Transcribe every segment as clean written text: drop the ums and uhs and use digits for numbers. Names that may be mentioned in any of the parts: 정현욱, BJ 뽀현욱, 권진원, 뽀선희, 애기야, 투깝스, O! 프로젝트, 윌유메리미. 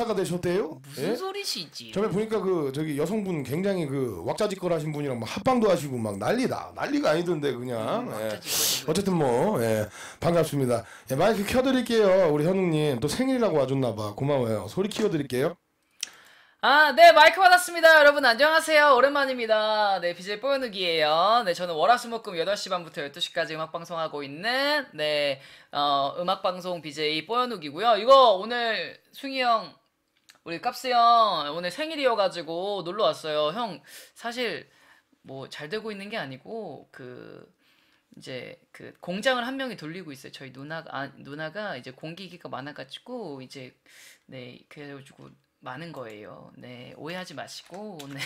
스타가 되셨대요? 무슨 예? 소리시지? 저번에 보니까 그 저기 여성분 굉장히 그 왁자지껄 하신 분이랑 막 합방도 하시고 막 난리가 아니던데 그냥. 예. 어쨌든 뭐 예. 반갑습니다. 예, 마이크 켜드릴게요. 우리 현욱님 또 생일이라고 와줬나봐. 고마워요. 소리 키워드릴게요. 아, 네, 마이크 받았습니다. 여러분, 안녕하세요. 오랜만입니다. 네, BJ 뽀현욱이에요. 네, 저는 월화수목금 8시 반부터 12시까지 음악방송하고 있는, 네, 음악방송 BJ 뽀현욱이고요. 이거 오늘 승희 형, 우리 깝스 형, 오늘 생일이어가지고 놀러 왔어요. 형, 사실, 뭐, 잘 되고 있는 게 아니고, 이제 공장을 한 명이 돌리고 있어요. 저희 누나가 이제 공기기가 많아가지고, 이제, 네, 그래가지고, 많은 거예요. 네, 오해하지 마시고. 네.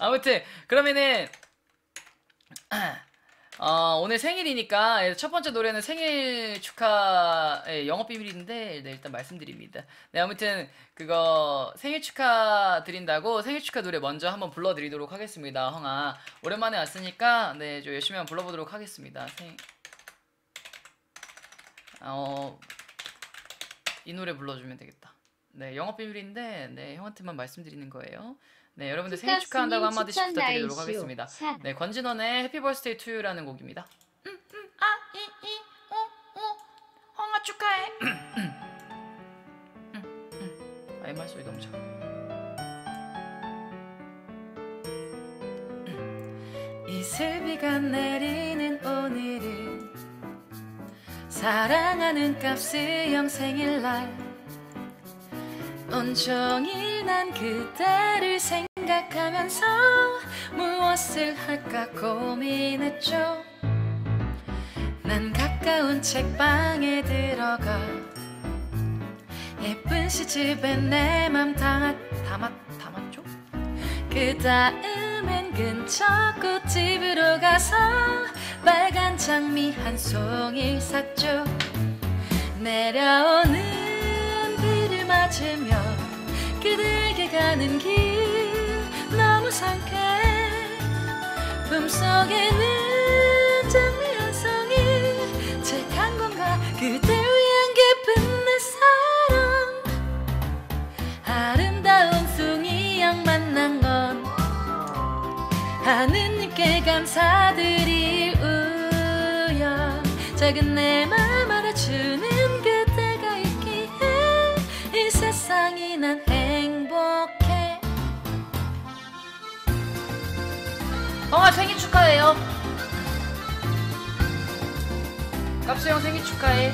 아무튼 그러면은 오늘 생일이니까 첫 번째 노래는 생일 축하 영업 비밀인데 네, 일단 말씀드립니다. 네, 아무튼 그거 생일 축하 드린다고 생일 축하 노래 먼저 한번 불러드리도록 하겠습니다. 형아 오랜만에 왔으니까 네, 좀 열심히 한번 불러보도록 하겠습니다. 이 노래 불러주면 되겠다. 네, 영업 비밀인데 네, 형한테만 말씀드리는 거예요. 네, 여러분들 생일 축하한다고 한마디씩 부탁드리도록 하겠습니다. 네, 권진원의 해피 버스데이 투 유라는 곡입니다. 형아 축하해. 아이 말 소리 너무 작아. 이슬비가 내리는 오늘은 사랑하는 깝스 형 생일날 온종일 난 그대를 생각하면서 무엇을 할까 고민했죠. 난 가까운 책방에 들어가 예쁜 시집에 내 맘 담았죠. 그 다음엔 근처 꽃집으로 가서 빨간 장미 한 송이 샀죠. 내려오는 맞으며 그들에게 가는 길 너무 상쾌해. 품속에는 장미 한 송이 책 한 권과 그대 위한 깊은 내 사랑. 아름다운 숭이 형 만난 건 하느님께 감사드릴 우연. 작은 내 맘 알아주는 그대가 있기에 이 세상이 난 행복해. 형아 생일 축하해요. 깝스 형 생일 축하해.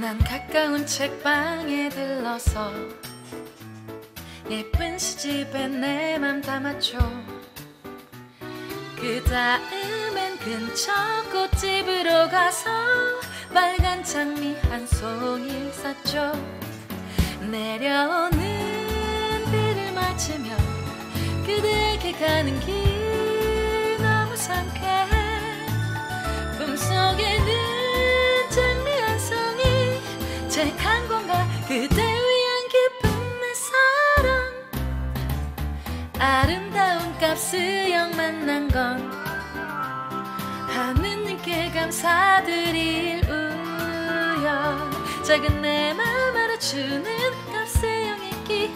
난 가까운 책방에 들러서 예쁜 시집에 내 맘 담았죠. 그 다음엔 근처 꽃집으로 가서 빨간 장미 한 송이 샀죠. 내려오는 비를 맞으며 그대에게 가는 길 너무 상쾌해. 꿈속에는 장미 한 송이 책 한 권과 그대 아름다운 깝스 형 만난 건 하느님께 감사드릴 우연. 작은 내 맘 알아주는 깝스 형 있기에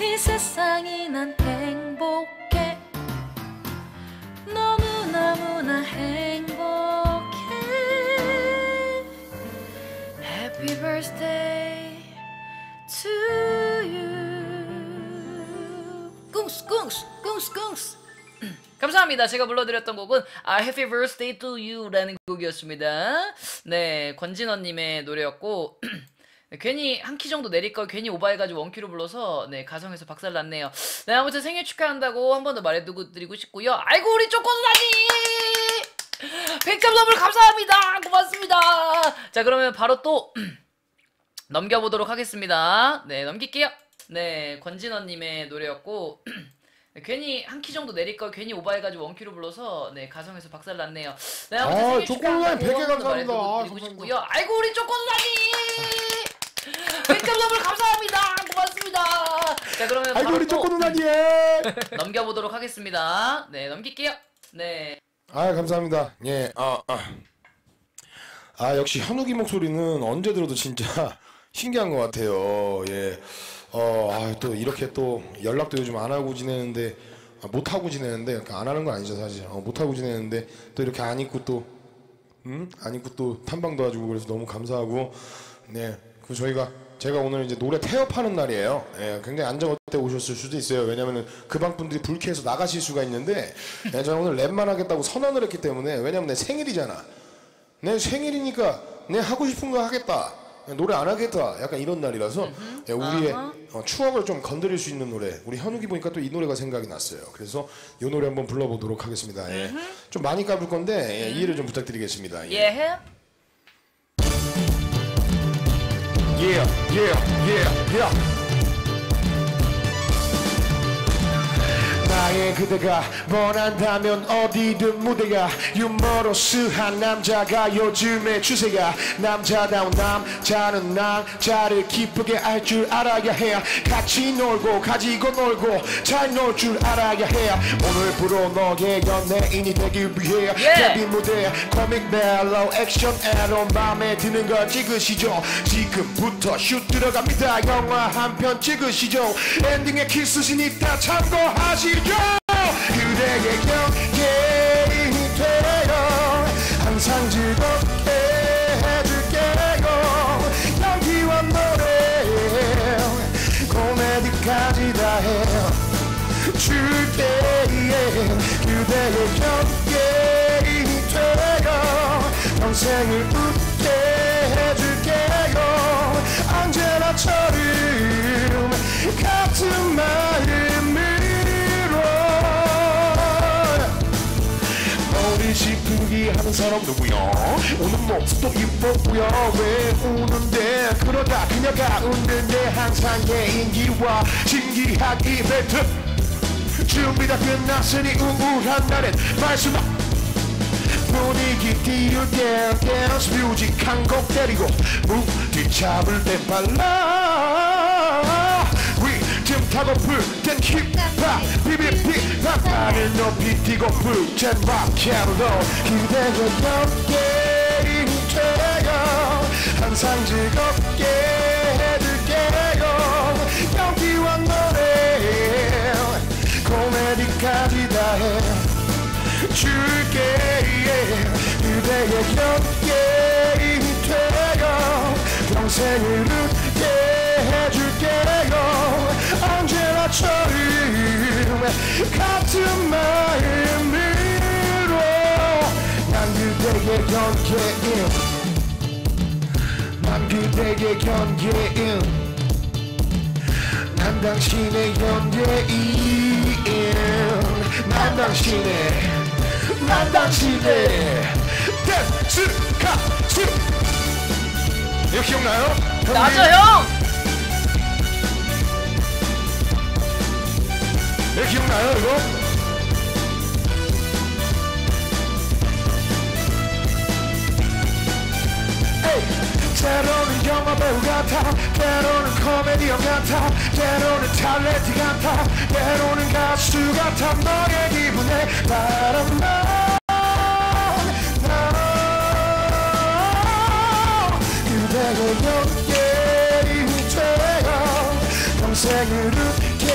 이 세상이 난 행복해. 너무너무나 행복해. Happy birthday to you. 꿍스. 감사합니다. 제가 불러드렸던 곡은 I Happy Birthday to You라는 곡이었습니다. 네, 권진원님의 노래였고 네, 괜히 한 키 정도 내릴 걸 괜히 오버해가지고 원키로 불러서 네 가성에서 박살 났네요. 네, 아무튼 생일 축하한다고 한 번 더 말해드리고 싶고요. 아이고 우리 쪼꼬누나님 100점 선물 감사합니다. 고맙습니다. 자, 그러면 바로 또 넘겨보도록 하겠습니다. 네, 넘길게요. 네, 권진원님의 노래였고 네, 괜히 한 키 정도 내릴 걸 괜히 오버해가지고 원키로 불러서 네 가성에서 박살 났네요. 네, 아무튼 생일 축하한다고 100개 감사합니다. 아이고 우리 쪼꼬누나님 100점 감사합니다. 고맙습니다. 자, 그러면 아이고 우리 초코 누나니에 넘겨보도록 하겠습니다. 네, 넘길게요. 네. 아, 감사합니다. 예. 역시 현욱이 목소리는 언제 들어도 진짜 신기한 것 같아요. 예. 또 이렇게 또 연락도 요즘 안 하고 지내는데 못 하고 지내는데 그러니까 안 하는 건 아니죠, 사실. 못 하고 지내는데 또 이렇게 안 입고 또 안 입고 또 탐방도 와주고 그래서 너무 감사하고. 네. 그 제가 오늘 이제 노래 태업하는 날이에요. 예, 굉장히 안정때 오셨을 수도 있어요. 왜냐면은 그 방 분들이 불쾌해서 나가실 수가 있는데, 예, 저는 오늘 랩만 하겠다고 선언을 했기 때문에, 왜냐면 내 생일이잖아. 내 생일이니까 내 하고 싶은 거 하겠다. 노래 안 하겠다. 약간 이런 날이라서 예, 우리의 추억을 좀 건드릴 수 있는 노래. 우리 현욱이 보니까 또 이 노래가 생각이 났어요. 그래서 이 노래 한번 불러보도록 하겠습니다. 예. 좀 많이 까불 건데 예, 이해를 좀 부탁드리겠습니다. 예. 예. Yeah, yeah, yeah, yeah. 나의 그대가 원한다면 어디든 무대가 유머러스한 남자가 요즘의 추세야. 남자다운 남자는 남자를 기쁘게 알 줄 알아야 해. 같이 놀고 가지고 놀고 잘 놀 줄 알아야 해. 오늘부로 너의 연예인이 되기 위해 데뷔 무대 코믹 멜로 액션 애로 마음에 드는 걸 찍으시죠. 지금부터 슛 들어갑니다. 영화 한 편 찍으시죠. 엔딩에 키스신 있다 참고하시죠. 그대의 경계인 돼요. 항상 즐겁게 해줄게요. 연기와 노래 코미디까지 다 해요. 줄게 그대의 경계인이 돼요. 평생을 웃게 해줄게요. 언제나처럼 같은 마음으로 머리 시끄기 하는 사람 누구요? 우는 모습도 이뻤고요. 왜 우는데 그러다 그녀가 웃는데 항상 개인기와 신기한 이벤트 준비 다 끝났으니 우울한 날엔 말씀 분위기 띄울 땐 댄스 뮤직 한 곡 때리고 무 뒤잡을 땐 발라 리듬 타고 풀 땐 힙합 비비비밥 발을 높이 뛰고 풀 땐 락앤롤 그대의 연예인 돼요. 항상 즐겁게 해줄게요. 연기와 노래 코미디까지 다 해줄게. 그대의 연예인이 돼요. 평생을 웃게 해줄게요. 언제나처럼 같은 마음으로 난 그대의 연예인. 난 그대의 연예인. 난 당신의 연예인. 난 당신의 댄스 카츠. 이거 기억나요? 나죠 형! 이거 기억나요 이거? 에이! 때로는 영화배우 같아. 때로는 코미디언 같아. 때로는 탤런트 같아. 때로는 가수 같아. 너의 기분에 따라 난 그대의 연예인이 돼요. 평생을 웃게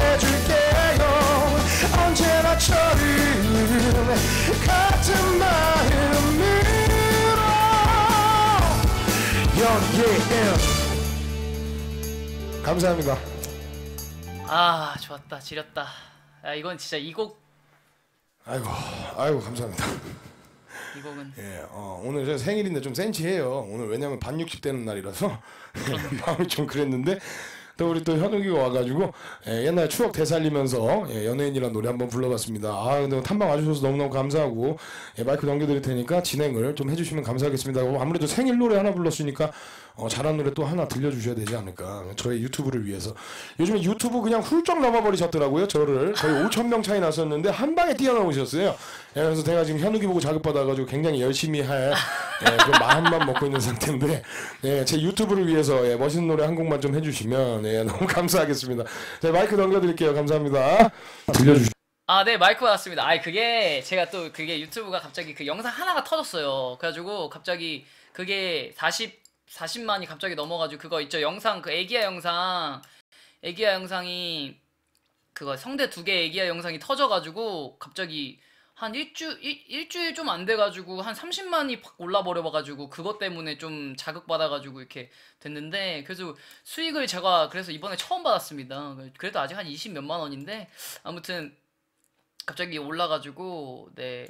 해줄게요. 언제나처럼 같은 마음이 Yeah. 감사합니다. 아 좋았다. 지렸다. 야 이건 진짜 이 곡. 아이고 감사합니다. 이 곡은. 예, 오늘 제 생일인데 좀 센치해요. 오늘 왜냐면 반 60 되는 날이라서 마음이 좀 그랬는데 또 우리 또 현욱이가 와가지고 옛날 추억 되살리면서 연예인이라는 노래 한번 불러봤습니다. 아, 근데 탐방 와주셔서 너무너무 감사하고 마이크 넘겨드릴 테니까 진행을 좀 해주시면 감사하겠습니다. 아무래도 생일 노래 하나 불렀으니까 잘한 노래 또 하나 들려주셔야 되지 않을까. 저의 유튜브를 위해서. 요즘에 유튜브 그냥 훌쩍 넘어버리셨더라고요. 저를 거의 5,000명 차이 났었는데 한 방에 뛰어넘으셨어요. 그래서 제가 지금 현욱이 보고 자극받아가지고 굉장히 열심히 할 그런 마음만 먹고 있는 상태인데 제 유튜브를 위해서 멋있는 노래 한 곡만 좀 해주시면 너무 감사하겠습니다. 자, 마이크 넘겨드릴게요. 감사합니다. 들려주시죠. 아, 네, 마이크 받았습니다. 아, 그게 제가 또 그게 유튜브가 갑자기 그 영상 하나가 터졌어요. 그래가지고 갑자기 그게 40만이 갑자기 넘어가지고 그거 있죠. 영상 그 애기야 영상이 그거 성대 2개 애기야 영상이 터져가지고 갑자기 한 일주일 좀 안 돼가지고 한 30만이 팍 올라버려가지고 그것 때문에 좀 자극받아가지고 이렇게 됐는데, 그래서 수익을 제가 그래서 이번에 처음 받았습니다. 그래도 아직 한 20 몇만 원인데 아무튼 갑자기 올라가지고 네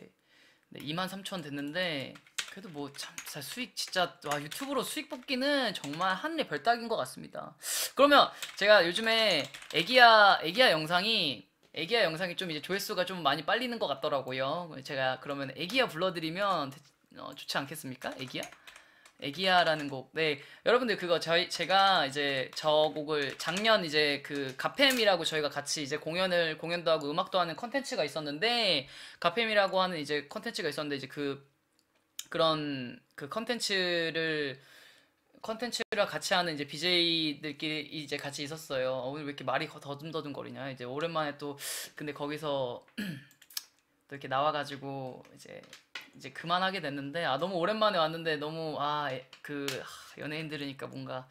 23,000 됐는데, 그래도 뭐 참 수익 진짜 와, 유튜브로 수익 뽑기는 정말 하늘의 별따기인 것 같습니다. 그러면 제가 요즘에 애기야 영상이 좀 이제 조회수가 좀 많이 빨리는 것 같더라고요. 제가 그러면 애기야 불러드리면 좋지 않겠습니까? 애기야라는 곡. 네, 여러분들 그거 제가 이제 저 곡을 작년 이제 그 가팸이라고 저희가 같이 이제 공연도 하고 음악도 하는 컨텐츠가 있었는데, 가팸이라고 하는 이제 컨텐츠가 있었는데 이제 그런 컨텐츠랑 같이 하는 이제 BJ들끼리 이제 같이 있었어요. 오늘 왜 이렇게 말이 더듬거리냐. 이제 오랜만에 또 근데 거기서 또 이렇게 나와가지고 이제 그만하게 됐는데, 아, 너무 오랜만에 왔는데 너무 연예인들이니까 뭔가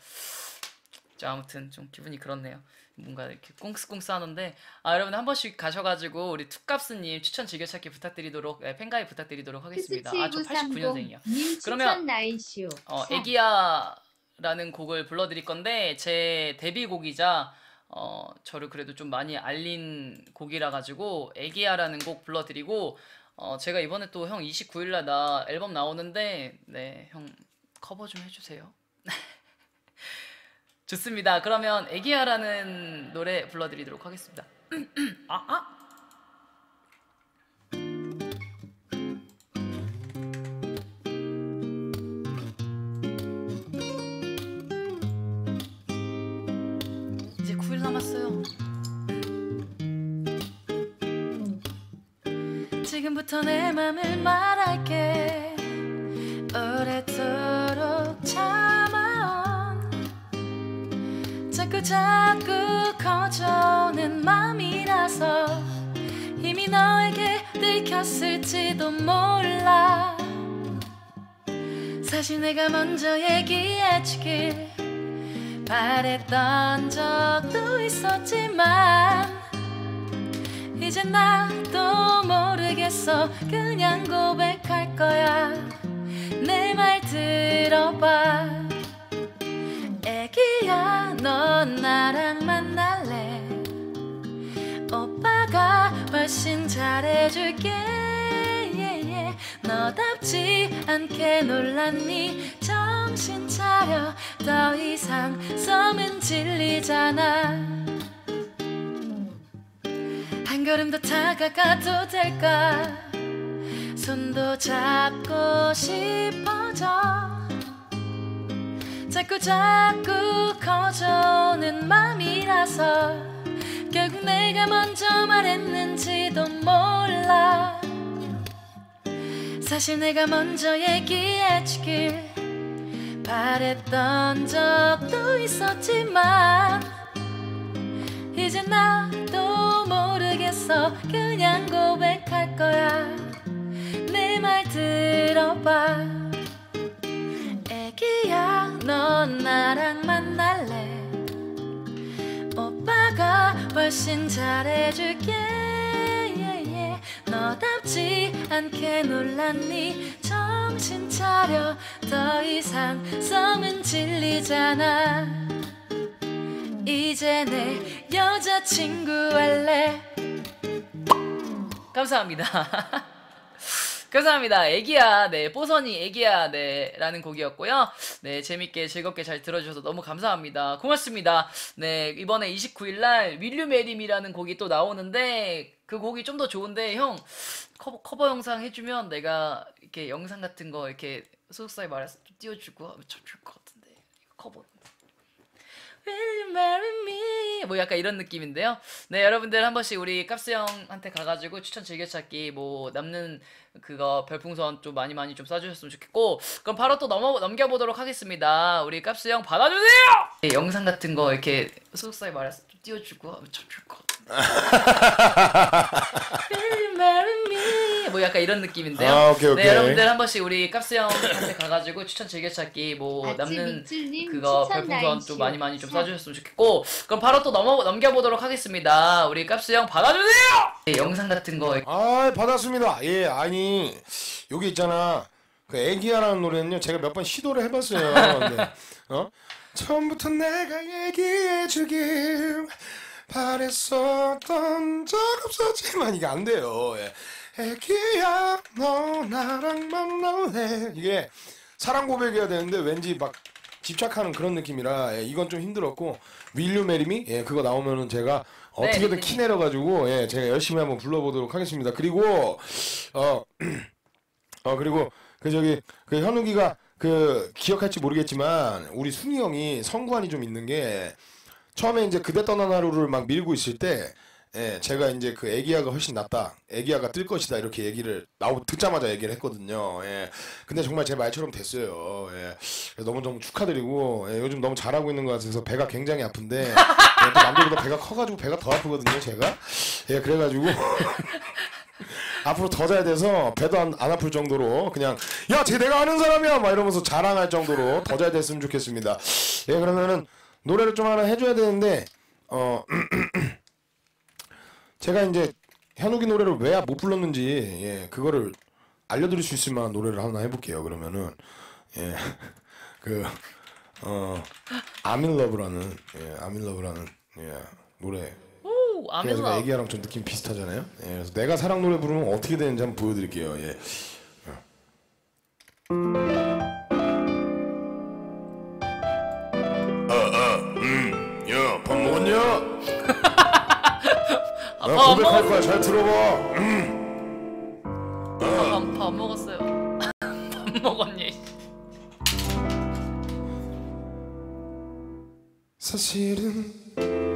아무튼 좀 기분이 그렇네요. 뭔가 이렇게 꽁스꽁스 하는데, 아, 여러분 한 번씩 가셔가지고 우리 투깝스님 추천 즐겨찾기 부탁드리도록 팬가입 부탁드리도록 하겠습니다. 아, 저 89년생이요. 그러면 애기야라는 곡을 불러드릴 건데 제 데뷔곡이자 저를 그래도 좀 많이 알린 곡이라 가지고 애기야라는 곡 불러드리고, 제가 이번에 또 형 29일날 나 앨범 나오는데 네, 형 커버 좀 해주세요. 좋습니다. 그러면 애기야라는 노래 불러드리도록 하겠습니다. 이제 9일 남았어요. 지금부터 내 맘을 말할게. 오래도록 자꾸 커져오는 맘이라서 이미 너에게 들켰을지도 몰라. 사실 내가 먼저 얘기해주길 바랬던 적도 있었지만 이제 나도 모르겠어. 그냥 고백할 거야. 내 말 들어봐. 애기야, 넌 나랑 만날래? 오빠가 훨씬 잘해줄게. 너답지 않게 놀랐니? 정신 차려. 더 이상 썸은 질리잖아. 한 걸음 더 다가가도 될까? 손도 잡고 싶어져. 자꾸 커져오는 맘이라서 결국 내가 먼저 말했는지도 몰라. 사실 내가 먼저 얘기해주길 바랬던 적도 있었지만 이제 나도 모르겠어. 그냥 고백할 거야. 내 말 들어봐. 애기야, 넌 나랑 만날래? 오빠가 훨씬 잘해줄게. 너답지 않게 놀랐니? 정신 차려. 더 이상 썸은 질리잖아. 이제 내 여자친구 할래? 감사합니다. 감사합니다. 애기야, 네, 뽀선희 애기야, 네, 라는 곡이었고요. 네, 재밌게 즐겁게 잘 들어주셔서 너무 감사합니다. 고맙습니다. 네, 이번에 29일날 윌류메림이라는 곡이 또 나오는데 그 곡이 좀 더 좋은데 형 커버 영상 해주면 내가 이렇게 영상 같은 거 이렇게 소속사에 말해서 좀 띄워주고 하면 참 좋을 것 같은데 커버. Will you marry me? 뭐 약간 이런 느낌인데요. 네, 여러분들 한 번씩 우리 깝스 형한테 가가지고 추천 즐겨찾기 뭐 남는 그거 별풍선 좀 많이 좀 쏴주셨으면 좋겠고, 그럼 바로 또 넘겨보도록 하겠습니다. 우리 깝스 형 받아주세요! 네, 영상 같은 거 이렇게 소속사에 말해서 좀 띄워주고 하면 참 좋을 것 같은데. Will you marry me? 뭐 약간 이런 느낌인데요. 아, 오케이, 오케이. 네, 여러분들 한 번씩 우리 깝스 형한테 가가지고 추천 즐겨찾기 뭐 남는 그거 별풍선 좀 많이 좀 쏴주셨으면 좋겠고, 그럼 바로 또 넘겨보도록 하겠습니다. 우리 깝스 형 받아주세요! 네, 영상 같은 거. 아, 받았습니다. 예, 아니 여기 있잖아. 그 애기야라는 노래는요, 제가 몇 번 시도를 해봤어요. 근데, 처음부터 내가 얘기해주길 바랬었던 적 없었지만 이게 안 돼요. 예. 애기야 너 나랑 만날래, 이게 사랑 고백해야 되는데 왠지 막 집착하는 그런 느낌이라, 예, 이건 좀 힘들었고, Will You Marry Me? 예, 그거 나오면은 제가 어떻게든 키 내려가지고, 예, 제가 열심히 한번 불러보도록 하겠습니다. 그리고 그리고 그 현욱이가 그 기억할지 모르겠지만 우리 순이 형이 성관이 좀 있는 게, 처음에 이제 그대 떠난 하루를 막 밀고 있을 때, 예, 제가 이제 그 애기야가 훨씬 낫다, 애기야가 뜰 것이다 이렇게 얘기를 듣자마자 얘기를 했거든요. 예. 근데 정말 제 말처럼 됐어요. 예. 너무너무 축하드리고, 예, 요즘 너무 잘하고 있는 것 같아서 배가 굉장히 아픈데, 예, 또 남들보다 배가 커가지고 배가 더 아프거든요 제가. 예, 그래가지고 앞으로 더 자야 돼서 배도 안 아플 정도로 그냥 야 쟤 내가 아는 사람이야 막 이러면서 자랑할 정도로 더 자야 됐으면 좋겠습니다. 예, 그러면은 노래를 좀 하나 해줘야 되는데 제가 이제 현욱이 노래를 왜 못 불렀는지, 예, 그거를 알려드릴 수 있을 만한 노래를 하나 해볼게요. 그러면은, 예, 그 I'm in Love라는, 예, I'm in Love라는, 예, 노래. 오, I'm in Love. 애기야랑 좀 느낌 비슷하잖아요. 예, 그래서 내가 사랑 노래 부르면 어떻게 되는지 한번 보여드릴게요. 예. 야, 밥 먹었냐? 나 고백할 거야, 잘 들어봐. 밥 먹었어요. 밥 먹었니? 사실은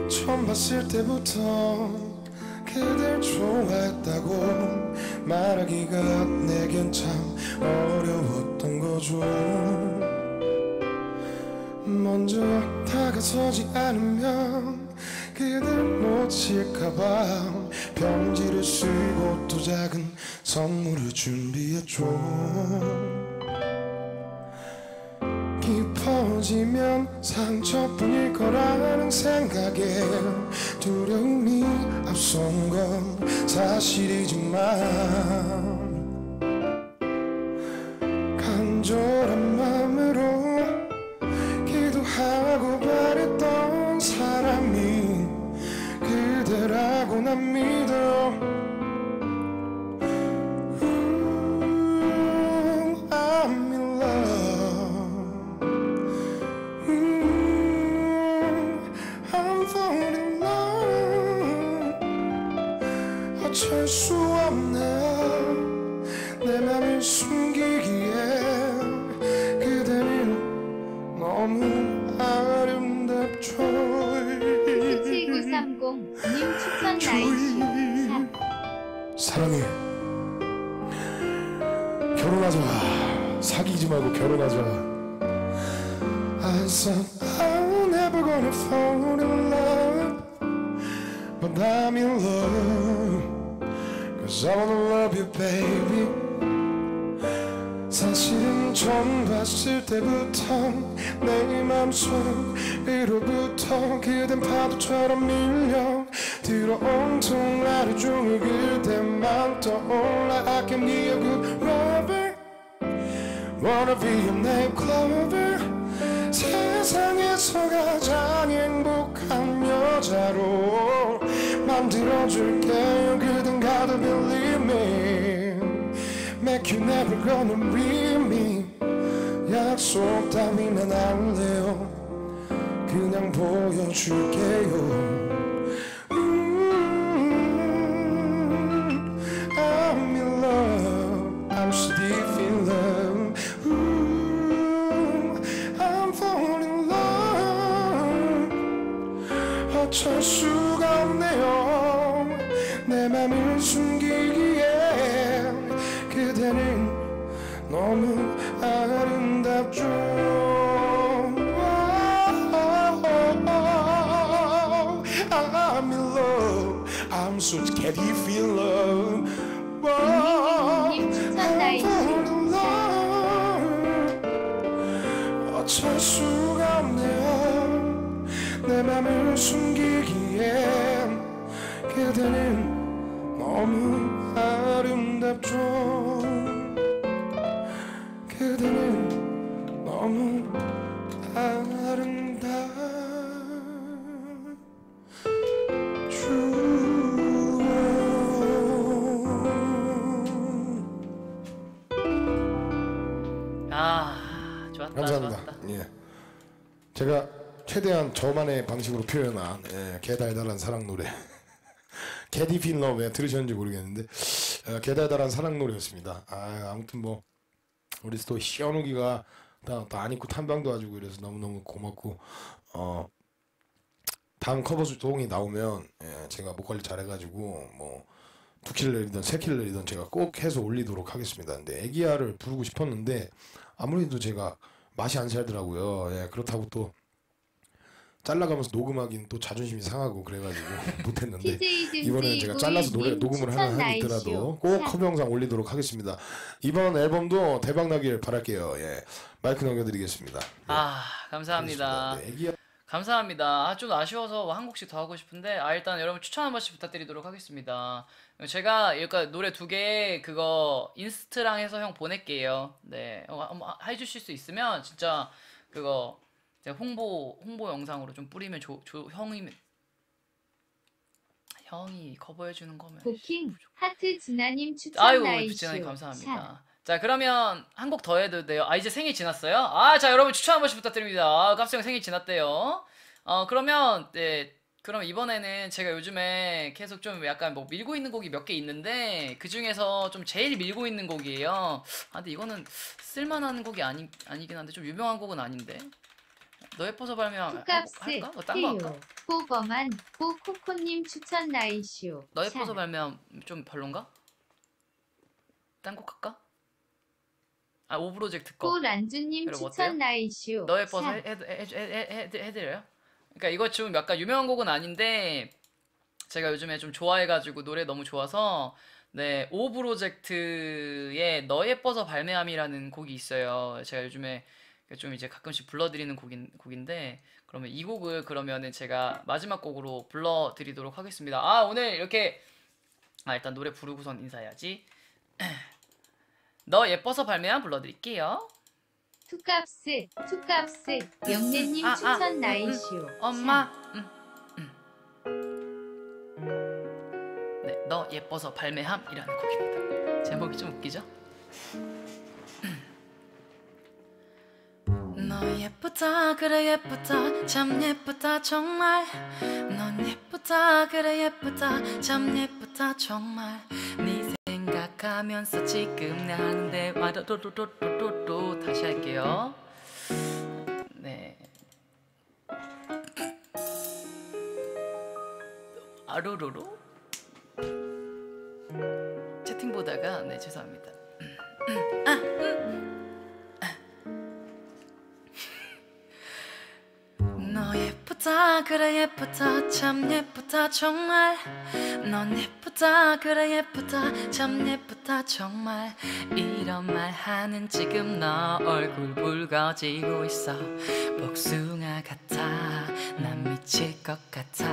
처음 봤을 때부터 그댈 좋아했다고 말하기가 내겐 참 어려웠던 거죠. 먼저 다가서지 않으면 그댈 놓칠까봐 편지를 쓰고 또 작은 선물을 준비했죠. 깊어지면 상처뿐일 거라는 생각에 두려움이 앞선 건 사실이지만, 간절한 마음으로 기도하고 바랬던 사람이 그대라고 난 믿어. I'm in love. I'm falling in love. 어쩔 수 없네 내 맘을 숨기기에 그대는 너무 아름답죠. 사랑해, 결혼하자, 사귀지 말고 결혼하자. I said I'm never gonna fall in love, but I'm in love, 'cause I wanna love you baby. 사실은 처음 봤을 때부터 내 맘속으로부터 그댄 파도처럼 밀려 들어 온통 하루 종일 그대만 떠올라. I can be a good lover, wanna be your name clover. 세상에서 가장 행복한 여자로 만들어줄게요. 그댄 가도 believe me, make you never gonna leave me. 약속 따위는 안 돼요. 그냥 보여줄게요. I'm in love, I'm so deep in love. I'm falling in love. 어쩔 수가 없네요. 내 맘을 숨기기에 그대는 너무 아름답죠. So can you feel love? 어쩔 수가 없네요. 내 맘을 숨기기에 그대는 너무 아름답죠. 그대는 너무 아름답죠. 감사합니다. 좋았다. 예, 제가 최대한 저만의 방식으로 표현한 예, 개달달한 사랑 노래 개디필러 왜 들으셨는지 모르겠는데 개달달한 사랑 노래였습니다. 아무튼 뭐 우리 또 현욱이가 다 안 입고 탐방도 와주고 이래서 너무너무 고맙고 다음 커버송이 나오면 예, 제가 목 관리 잘해가지고 뭐 2킬 내리던 3킬 내리던 제가 꼭 해서 올리도록 하겠습니다. 근데 애기야를 부르고 싶었는데 아무래도 제가 맛이 안 살더라고요. 예, 그렇다고 또 잘라가면서 녹음하기는 또 자존심이 상하고 그래가지고 못했는데 이번에는 제가 잘라서 노래 녹음을 하나 하더라도 꼭 커버영상 올리도록 하겠습니다. 이번 앨범도 대박나길 바랄게요. 예, 마이크 넘겨드리겠습니다. 예, 감사합니다. 네, 애기야. 감사합니다. 좀 아쉬워서 한 곡씩 더 하고 싶은데 일단 여러분 추천 한 번씩 부탁드리도록 하겠습니다. 제가 그러니까 노래 2개 그거 인스트랑 해서 형 보낼게요. 네, 해주실 수 있으면 진짜 그거 홍보 영상으로 좀 뿌리면 형이 커버해주는 거면. 부킹 하트 진아님 추천 나이쇼. 아이고 진아님 감사합니다. 샷. 자 그러면 한 곡 더 해도 돼요? 이제 생일 지났어요? 자 여러분 추천 한 번씩 부탁드립니다. 깝스 형 생일 지났대요. 그러면 네, 그럼 이번에는 제가 요즘에 계속 좀 약간 뭐 밀고 있는 곡이 몇 개 있는데 그 중에서 좀 제일 밀고 있는 곡이에요. 근데 이거는 쓸만한 곡이 아니긴 한데 좀 유명한 곡은 아닌데 너 예뻐서 발매한 투깝스 할까? 딴 거 할까? 뽀범한 뽀코코님 추천 나이쇼. 너 예뻐서 발매한 좀 별론가? 딴 곡 할까? O! 프로젝트 거. 란주님 추천 나이슈. 너 예뻐서 해드려요? 그러니까 이거 지금 약간 유명한 곡은 아닌데 제가 요즘에 좀 좋아해가지고 노래 너무 좋아서 네, O! 프로젝트의 너 예뻐서 발매함이라는 곡이 있어요. 제가 요즘에 좀 이제 가끔씩 불러드리는 곡인데 그러면 이 곡을 그러면은 제가 마지막 곡으로 불러드리도록 하겠습니다. 오늘 이렇게 일단 노래 부르고선 인사해야지. 너 예뻐서 발매한 불러드릴게요. 투깝스 영래님 추천 나이쇼. 엄마 네, 너 예뻐서 발매함이라는 곡입니다. 제목이 좀 웃기죠? 너 예쁘다 그래 예쁘다 참 예쁘다 정말. 넌 예쁘다 그래 예쁘다 참 예쁘다 정말. 가면서 지금 나 하는데 와도도도도도도 다시 할게요. 네. 아로로로. 채팅 보다가 네 죄송합니다. 너 예쁘다 그래 예쁘다 참 예쁘다 정말. 넌 예쁘다 그래 예쁘다 참 예쁘다 정말. 이런 말 하는 지금 너 얼굴 붉어지고 있어. 복숭아 같아 난 미칠 것 같아.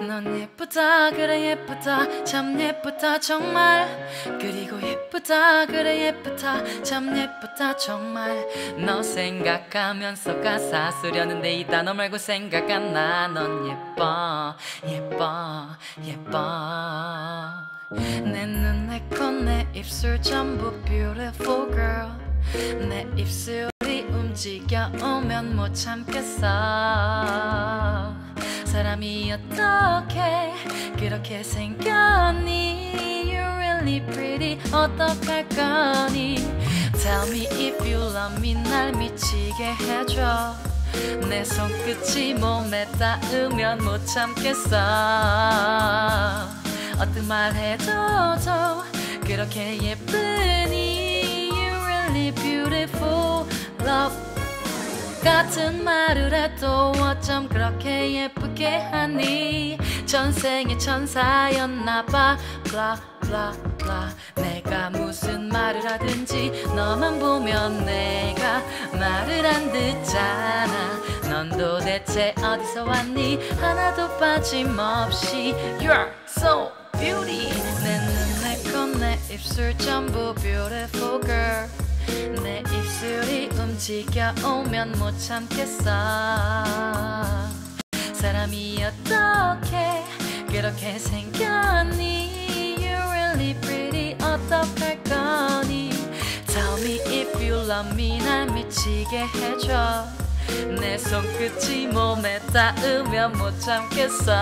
넌 예쁘다 그래 예쁘다 참 예쁘다 정말. 그리고 예쁘다 그래 예쁘다 참 예쁘다 정말. 너 생각하면서 가사 쓰려는데 이 단어 말고 생각 안 나. 넌 예뻐 예뻐 예뻐 내 눈에 코 내 입술 전부 beautiful girl 내 입술이 움직여오면 못 참겠어 사람이 어떻게 그렇게 생겼니 You're really pretty 어떡할 거니 Tell me if you love me 날 미치게 해줘 내 손끝이 몸에 닿으면 못 참겠어 어떤 말 해줘도 그렇게 예쁘니 You're really beautiful love 같은 말을 해도 어쩜 그렇게 예쁘게 하니 전생의 천사였나봐 blah blah blah 내가 무슨 말을 하든지 너만 보면 내가 말을 안 듣잖아 넌 도대체 어디서 왔니 하나도 빠짐없이 You're so beauty 내 눈에 코 내 입술 전부 beautiful girl 내 입술이 움직여오면 못 참겠어 사람이 어떻게 그렇게 생겼니 You're really pretty 어떡할 거니 Tell me if you love me 날 미치게 해줘 내 손끝이 몸에 닿으면 못 참겠어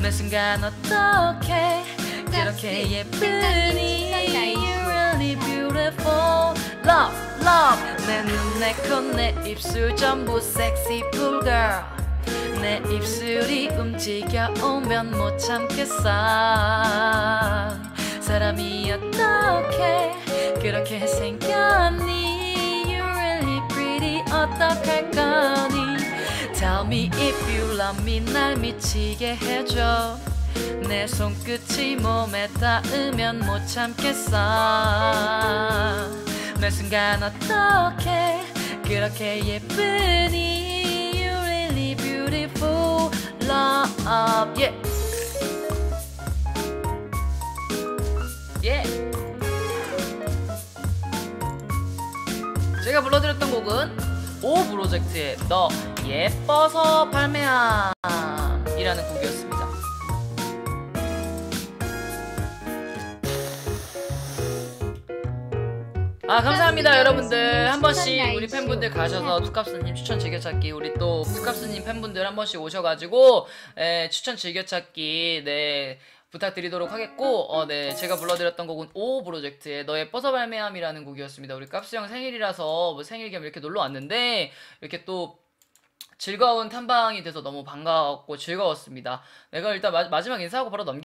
매 순간 어떻게 그렇게 예쁘니 You're really beautiful Love, love 내 눈에 코 내 입술 전부 sexy cool girl 내 입술이 움직여오면 못 참겠어 사람이 어떻게 그렇게 생겼니 You're really pretty 어떡할 거니 Tell me if you love me 날 미치게 해줘 내 손끝이 몸에 닿으면 못 참겠어 매 순간 어떻게 그렇게 예쁘니 You're really beautiful love yeah. Yeah. 제가 불러드렸던 곡은 O! 프로젝트의 너 예뻐서 발매함 이라는 곡이었습니다. 아 감사합니다 여러분들. 한 번씩 우리 팬분들 가셔서 투깝스님 추천 즐겨찾기 우리 또 투깝스님 팬분들 한 번씩 오셔가지고 추천 즐겨찾기 네 부탁드리도록 하겠고 네 제가 불러드렸던 곡은 O! 프로젝트의 너 예뻐서 발매함이라는 곡이었습니다. 우리 깝스 형 생일이라서 뭐 생일 겸 이렇게 놀러 왔는데 이렇게 또 즐거운 탐방이 돼서 너무 반가웠고 즐거웠습니다. 내가 일단 마지막 인사하고 바로 넘기